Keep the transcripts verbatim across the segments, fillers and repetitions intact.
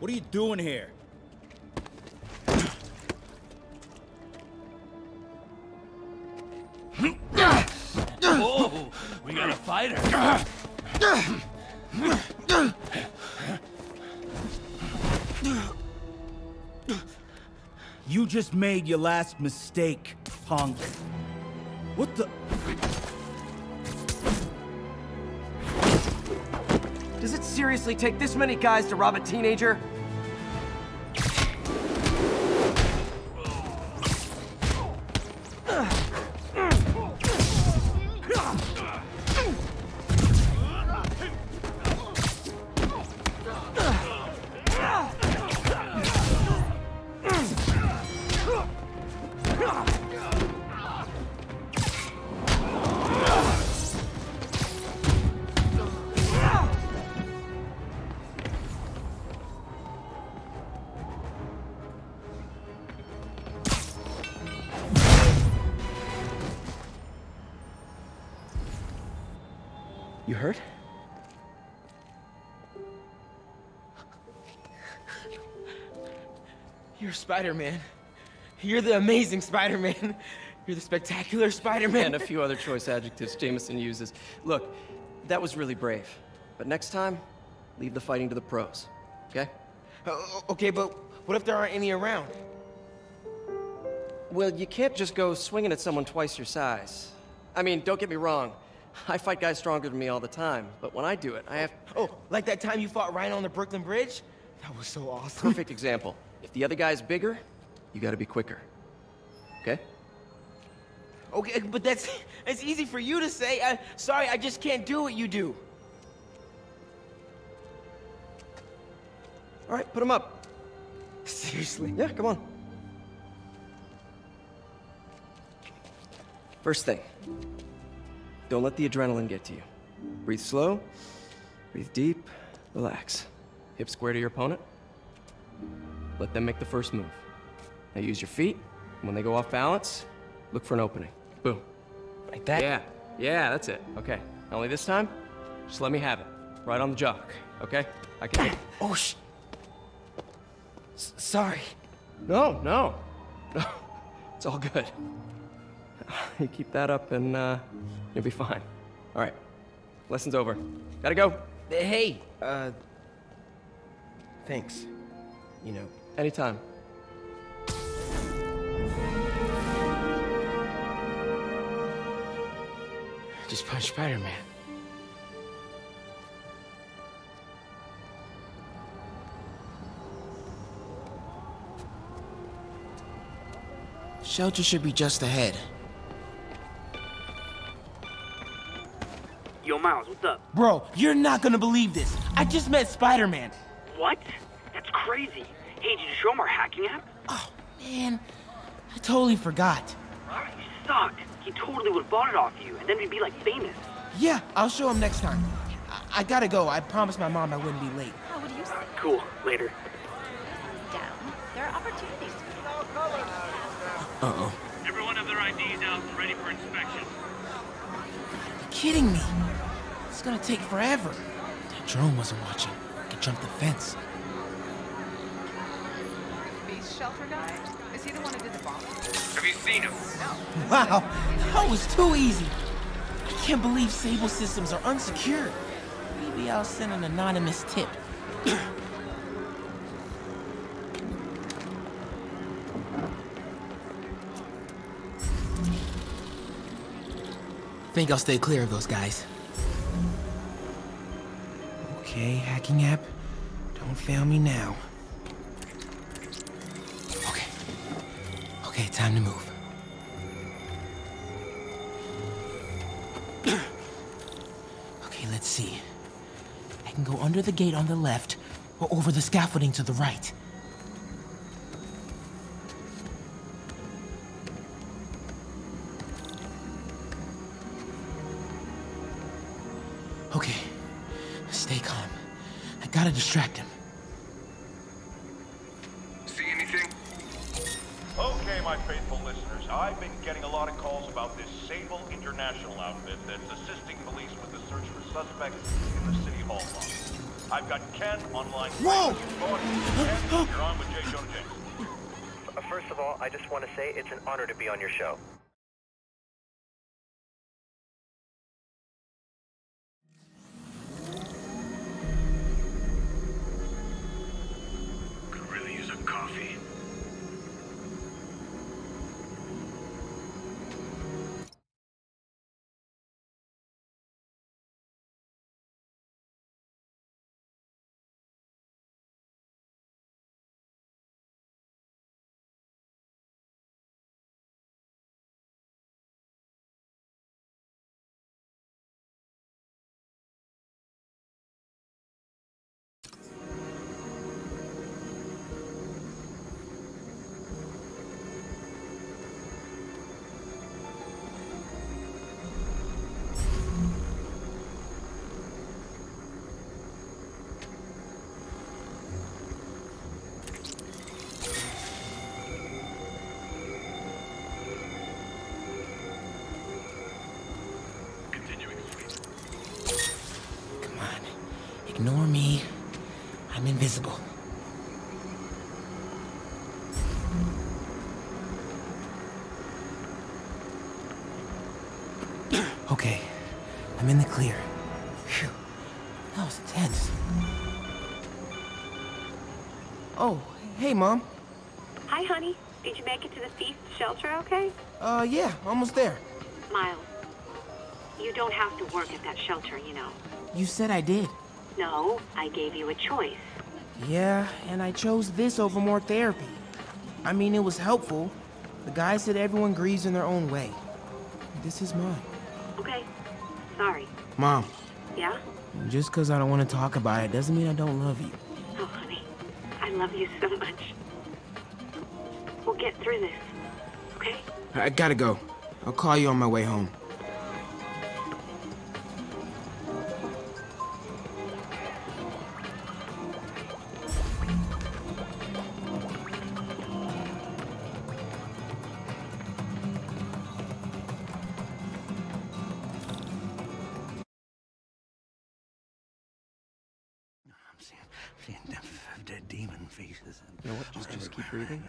What are you doing here? Oh, we got a fighter. You just made your last mistake, punk. What the? Does it seriously take this many guys to rob a teenager? You hurt? You're Spider-Man. You're the amazing Spider-Man. You're the spectacular Spider-Man. And a few other choice adjectives Jameson uses. Look, that was really brave. But next time, leave the fighting to the pros, okay? Uh, okay, but what if there aren't any around? Well, you can't just go swinging at someone twice your size. I mean, don't get me wrong. I fight guys stronger than me all the time, but when I do it, I have... Oh, like that time you fought Rhino on the Brooklyn Bridge? That was so awesome. Perfect example. If the other guy's bigger, you gotta be quicker. Okay? Okay, but that's... It's easy for you to say. I, sorry, I just can't do what you do. All right, put him up. Seriously? Yeah, come on. First thing. Don't let the adrenaline get to you. Breathe slow, breathe deep, relax. Hip square to your opponent. Let them make the first move. Now use your feet. When they go off balance, look for an opening. Boom. Like that? Yeah, yeah, that's it. Okay, not only this time, just let me have it. Right on the jock, okay? I can take it. Oh, sh... S sorry. No, no, no, it's all good. You keep that up and uh, you'll be fine. All right, lesson's over. Gotta go. Hey, uh, thanks. You know, anytime. Just punch Spider-Man. Shelter should be just ahead. Yo, Miles, what's up? Bro, you're not gonna believe this. I just met Spider-Man. What? That's crazy. Hey, did you show him our hacking app? Oh, man. I totally forgot. Oh, you suck. He totally would've bought it off you, and then we'd be, like, famous. Yeah, I'll show him next time. I, I gotta go. I promised my mom I wouldn't be late. How would you say? All right, cool. Later. Down. There are opportunities to be all colors. Uh-oh. Everyone have their I Ds out and ready for inspection. You're kidding me. It's gonna take forever. That drone wasn't watching. I could jump the fence. Beast shelter guy? Is he the one who did the bomb? Have you seen him? No. Wow, that was too easy. I can't believe Sable Systems are unsecured. Maybe I'll send an anonymous tip. Think I'll stay clear of those guys. Okay, hacking app. Don't fail me now. Okay. Okay, time to move. Okay, let's see. I can go under the gate on the left, or over the scaffolding to the right. Okay. Stay calm. I gotta distract him. See anything? Okay, my faithful listeners. I've been getting a lot of calls about this Sable International outfit that's assisting police with the search for suspects in the City Hall. I've got Ken online. Whoa! Ken, you're on with J. Jonah Jameson. First of all, I just want to say it's an honor to be on your show. Could really use a coffee. Ignore me. I'm invisible. Okay. I'm in the clear. Phew. That was intense. Oh, hey, Mom. Hi, honey. Did you make it to the feast shelter okay? Uh, yeah. Almost there. Miles, you don't have to work at that shelter, you know. You said I did. No, I gave you a choice. Yeah, and I chose this over more therapy. I mean, it was helpful. The guy said everyone grieves in their own way. This is mine. Okay. Sorry. Mom. Yeah? Just because I don't want to talk about it doesn't mean I don't love you. Oh, honey. I love you so much. We'll get through this. Okay? I gotta go. I'll call you on my way home.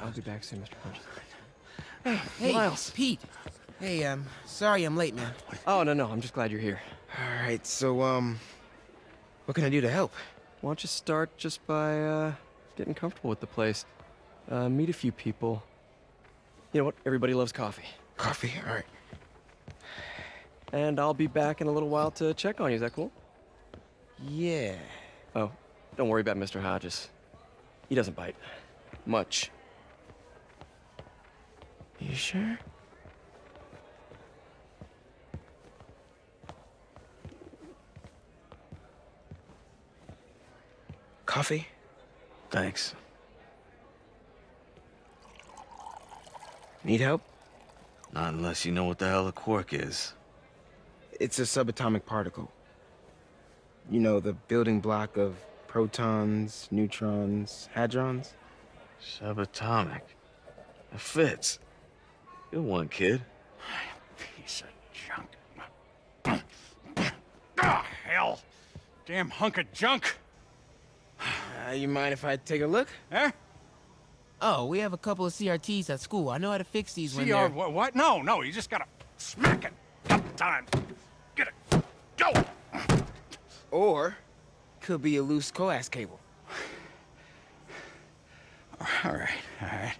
I'll be back soon, Mister Hodges. Hey, hey, Miles. Pete. Hey, um, sorry I'm late, man. Oh, no, no, I'm just glad you're here. All right, so, um, what can I do to help? Why don't you start just by, uh, getting comfortable with the place. Uh, meet a few people. You know what? Everybody loves coffee. Coffee? All right. And I'll be back in a little while to check on you. Is that cool? Yeah. Oh, don't worry about Mister Hodges. He doesn't bite. Much. You sure? Coffee? Thanks. Need help? Not unless you know what the hell a quark is. It's a subatomic particle. You know, the building block of protons, neutrons, hadrons. Subatomic. It fits. Good one, kid. Piece of junk. Ah, hell. Damn hunk of junk. Uh, you mind if I take a look? Eh? Oh, we have a couple of C R Ts at school. I know how to fix these when they're... C R what? No, no, you just gotta smack it. Up time. Get it. Go! Or, could be a loose coax cable. All right, all right.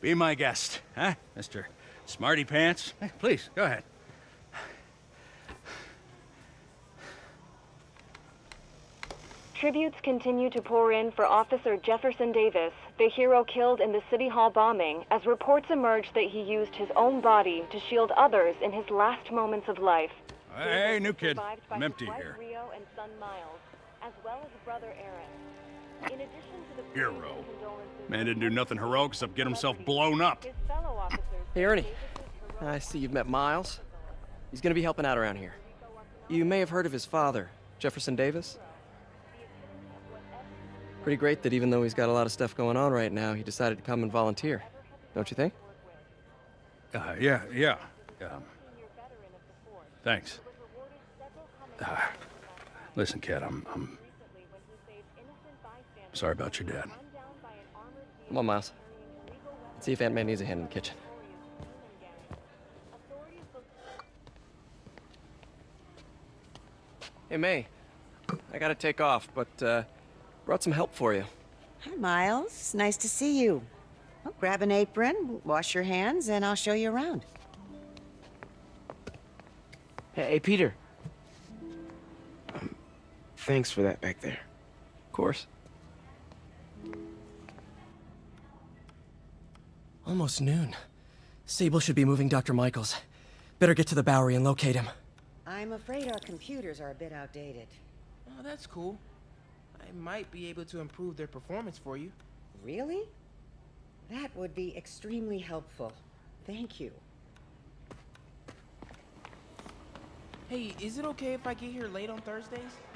Be my guest, huh, Mister Smarty Pants? Hey, please, go ahead. Tributes continue to pour in for Officer Jefferson Davis, the hero killed in the City Hall bombing, as reports emerge that he used his own body to shield others in his last moments of life. Hey, new kid. I'm empty here. Rio and son Miles, as well as brother Aaron. In addition to the hero. Man didn't do nothing heroic except get himself blown up. Hey, Ernie. I see you've met Miles. He's gonna be helping out around here. You may have heard of his father, Jefferson Davis. Pretty great that even though he's got a lot of stuff going on right now, he decided to come and volunteer. Don't you think? Uh, yeah, yeah. Um, thanks. Uh, listen, kid, I'm... I'm Sorry about your dad. Come on, Miles. Let's see if Aunt May needs a hand in the kitchen. Hey, May. I gotta take off, but uh, brought some help for you. Hi, Miles. Nice to see you. Well, grab an apron, wash your hands, and I'll show you around. Hey, hey Peter. Um, thanks for that back there. Of course. Almost noon. Sable should be moving Doctor Michaels. Better get to the Bowery and locate him. I'm afraid our computers are a bit outdated. Oh, that's cool. I might be able to improve their performance for you. Really? That would be extremely helpful. Thank you. Hey, is it okay if I get here late on Thursdays?